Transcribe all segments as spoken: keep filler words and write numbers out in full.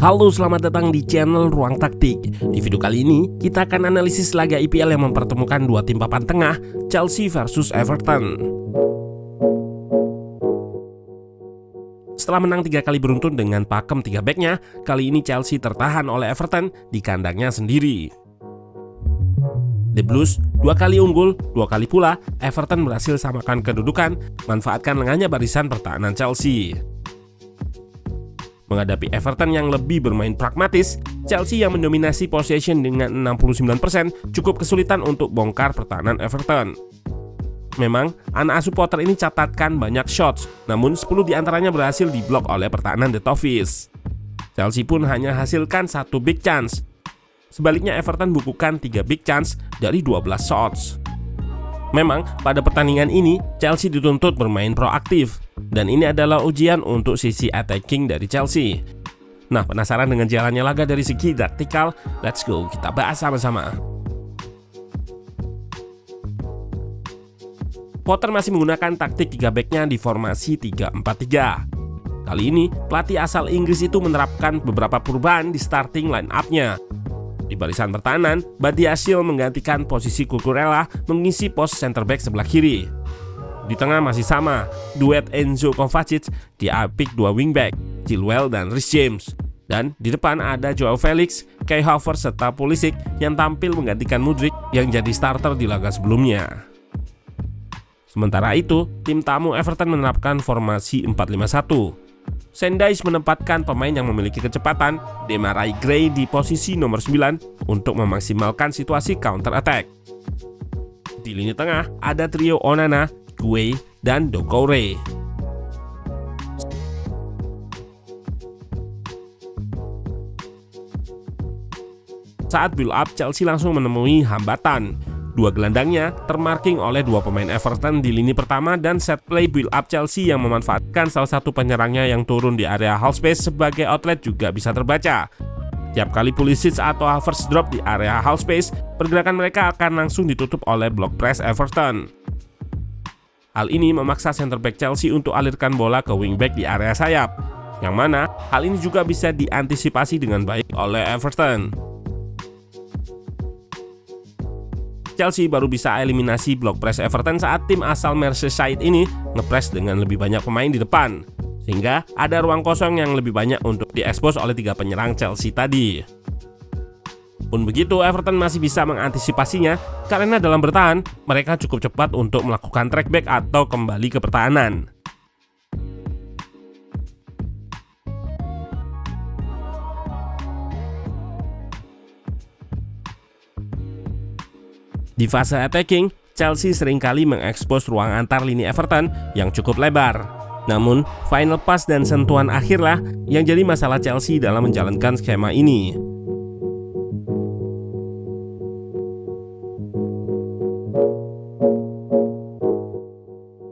Halo, selamat datang di channel Ruang Taktik. Di video kali ini, kita akan analisis laga E P L yang mempertemukan dua tim papan tengah, Chelsea versus Everton. Setelah menang tiga kali beruntun dengan pakem tiga backnya, kali ini Chelsea tertahan oleh Everton di kandangnya sendiri. The Blues dua kali unggul, dua kali pula Everton berhasil samakan kedudukan, manfaatkan lengahnya barisan pertahanan Chelsea. Menghadapi Everton yang lebih bermain pragmatis, Chelsea yang mendominasi possession dengan enam puluh sembilan persen cukup kesulitan untuk bongkar pertahanan Everton. Memang, anak asuh Potter ini catatkan banyak shots, namun sepuluh diantaranya berhasil diblok oleh pertahanan The Toffees. Chelsea pun hanya hasilkan satu big chance. Sebaliknya Everton bukukan tiga big chance dari dua belas shots. Memang, pada pertandingan ini, Chelsea dituntut bermain proaktif. Dan ini adalah ujian untuk sisi attacking dari Chelsea. Nah, penasaran dengan jalannya laga dari segi taktikal? Let's go, kita bahas sama-sama. Potter masih menggunakan taktik tiga back-nya di formasi tiga empat tiga. Kali ini, pelatih asal Inggris itu menerapkan beberapa perubahan di starting line-up-nya. Di barisan pertahanan, Badiashile menggantikan posisi Cucurella mengisi pos center back sebelah kiri. Di tengah masih sama, duet Enzo Kovacic diapit dua wingback, Chilwell dan Reece James. Dan di depan ada Joao Felix, Kai Havertz serta Pulisic yang tampil menggantikan Mudryk yang jadi starter di laga sebelumnya. Sementara itu, tim tamu Everton menerapkan formasi empat lima satu. Sendais menempatkan pemain yang memiliki kecepatan, Demarai Gray di posisi nomor sembilan untuk memaksimalkan situasi counter attack. Di lini tengah ada trio Onana, Gueye, dan Doucouré. Saat build up, Chelsea langsung menemui hambatan. Dua gelandangnya termarking oleh dua pemain Everton di lini pertama dan set play build up Chelsea yang memanfaatkan salah satu penyerangnya yang turun di area half space sebagai outlet juga bisa terbaca. Tiap kali Pulisic atau Havertz drop di area half space, pergerakan mereka akan langsung ditutup oleh block press Everton. Hal ini memaksa center back Chelsea untuk alirkan bola ke wingback di area sayap, yang mana hal ini juga bisa diantisipasi dengan baik oleh Everton. Chelsea baru bisa eliminasi blok press Everton saat tim asal Merseyside ini ngepres dengan lebih banyak pemain di depan, sehingga ada ruang kosong yang lebih banyak untuk diekspos oleh tiga penyerang Chelsea tadi. Pun begitu, Everton masih bisa mengantisipasinya karena dalam bertahan mereka cukup cepat untuk melakukan track back atau kembali ke pertahanan. Di fase attacking, Chelsea seringkali mengekspos ruang antar lini Everton yang cukup lebar. Namun, final pass dan sentuhan akhirlah yang jadi masalah Chelsea dalam menjalankan skema ini.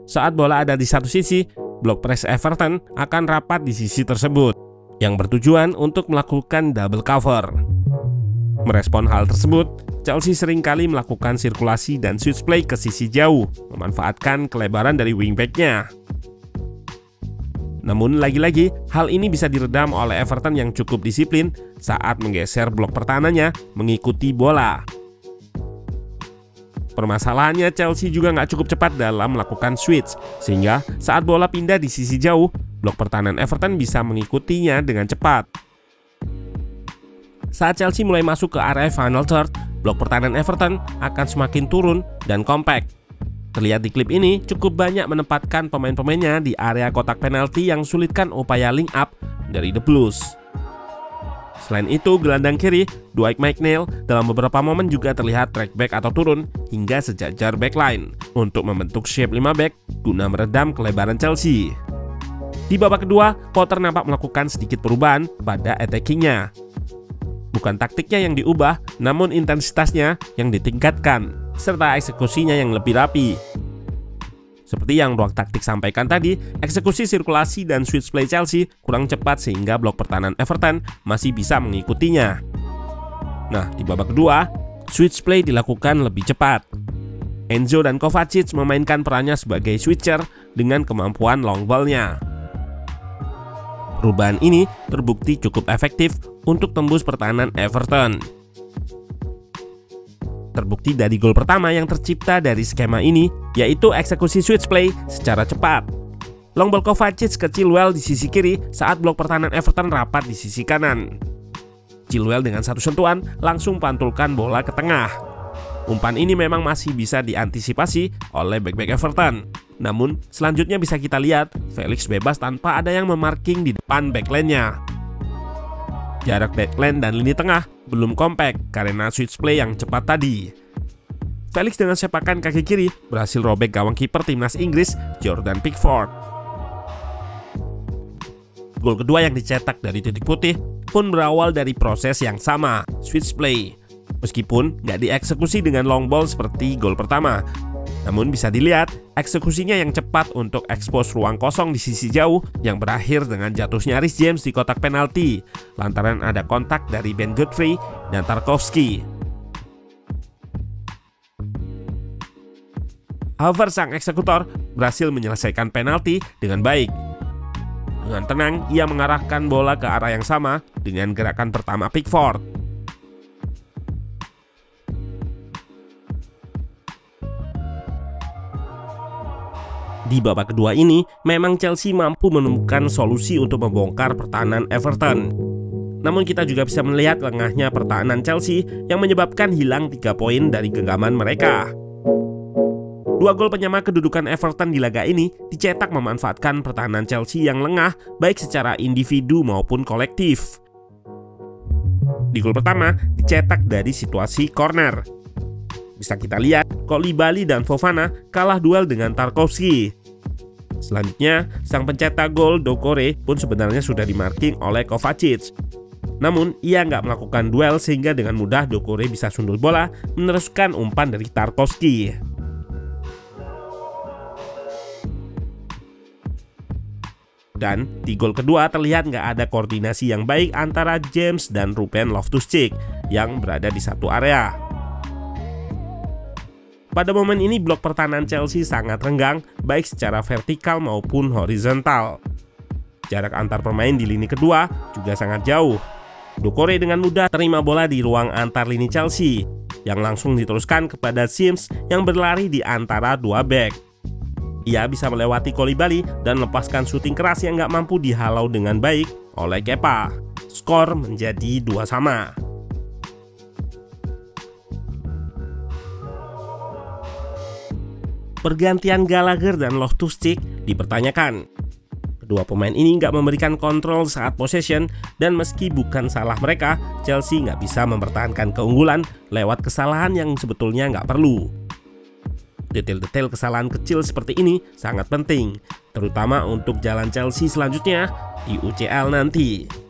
Saat bola ada di satu sisi, blok press Everton akan rapat di sisi tersebut, yang bertujuan untuk melakukan double cover. Merespon hal tersebut, Chelsea seringkali melakukan sirkulasi dan switch play ke sisi jauh, memanfaatkan kelebaran dari wingback-nya. Namun lagi-lagi, hal ini bisa diredam oleh Everton yang cukup disiplin saat menggeser blok pertahanannya mengikuti bola. Permasalahannya, Chelsea juga nggak cukup cepat dalam melakukan switch, sehingga saat bola pindah di sisi jauh, blok pertahanan Everton bisa mengikutinya dengan cepat. Saat Chelsea mulai masuk ke area final third, blok pertahanan Everton akan semakin turun dan kompak. Terlihat di klip ini cukup banyak menempatkan pemain-pemainnya di area kotak penalti yang sulitkan upaya link up dari The Blues. Selain itu, gelandang kiri Dwight McNeil dalam beberapa momen juga terlihat track back atau turun hingga sejajar backline untuk membentuk shape lima back guna meredam kelebaran Chelsea. Di babak kedua, Potter nampak melakukan sedikit perubahan pada attacking-nya. Bukan taktiknya yang diubah, namun intensitasnya yang ditingkatkan, serta eksekusinya yang lebih rapi. Seperti yang Ruang Taktik sampaikan tadi, eksekusi sirkulasi dan switch play Chelsea kurang cepat sehingga blok pertahanan Everton masih bisa mengikutinya. Nah, di babak kedua, switch play dilakukan lebih cepat. Enzo dan Kovacic memainkan perannya sebagai switcher dengan kemampuan long ball-nya. Perubahan ini terbukti cukup efektif untuk tembus pertahanan Everton. Terbukti dari gol pertama yang tercipta dari skema ini, yaitu eksekusi switch play secara cepat. Long ball Kovacic ke Chilwell di sisi kiri saat blok pertahanan Everton rapat di sisi kanan. Chilwell dengan satu sentuhan langsung pantulkan bola ke tengah. Umpan ini memang masih bisa diantisipasi oleh bek-bek Everton. Namun, selanjutnya bisa kita lihat, Felix bebas tanpa ada yang memarking di depan backline-nya. Jarak backline dan lini tengah belum kompak karena switch play yang cepat tadi. Felix dengan sepakan kaki kiri berhasil robek gawang kiper timnas Inggris Jordan Pickford. Gol kedua yang dicetak dari titik putih pun berawal dari proses yang sama, switch play. Meskipun nggak dieksekusi dengan long ball seperti gol pertama, namun bisa dilihat eksekusinya yang cepat untuk expose ruang kosong di sisi jauh yang berakhir dengan jatuhnya Reece James di kotak penalti lantaran ada kontak dari Ben Godfrey dan Tarkowski. Havertz sang eksekutor berhasil menyelesaikan penalti dengan baik. Dengan tenang, ia mengarahkan bola ke arah yang sama dengan gerakan pertama Pickford. Di babak kedua ini, memang Chelsea mampu menemukan solusi untuk membongkar pertahanan Everton. Namun kita juga bisa melihat lengahnya pertahanan Chelsea yang menyebabkan hilang tiga poin dari genggaman mereka. Dua gol penyama kedudukan Everton di laga ini dicetak memanfaatkan pertahanan Chelsea yang lengah baik secara individu maupun kolektif. Di gol pertama dicetak dari situasi corner. Bisa kita lihat, Koulibaly dan Fofana kalah duel dengan Tarkowski. Selanjutnya, sang pencetak gol Doucouré pun sebenarnya sudah dimarking oleh Kovacic. Namun, ia nggak melakukan duel sehingga dengan mudah Doucouré bisa sundul bola meneruskan umpan dari Tarkowski. Dan di gol kedua terlihat nggak ada koordinasi yang baik antara James dan Ruben Loftus-Cheek yang berada di satu area. Pada momen ini blok pertahanan Chelsea sangat renggang baik secara vertikal maupun horizontal. Jarak antar pemain di lini kedua juga sangat jauh. Doucouré dengan mudah terima bola di ruang antar lini Chelsea yang langsung diteruskan kepada Sims yang berlari di antara dua bek. Ia bisa melewati Koulibaly dan lepaskan syuting keras yang nggak mampu dihalau dengan baik oleh Kepa. Skor menjadi dua sama. Pergantian Gallagher dan Loftus-Cheek dipertanyakan. Kedua pemain ini nggak memberikan kontrol saat possession dan meski bukan salah mereka, Chelsea nggak bisa mempertahankan keunggulan lewat kesalahan yang sebetulnya nggak perlu. Detail-detail kesalahan kecil seperti ini sangat penting, terutama untuk jalan Chelsea selanjutnya di U C L nanti.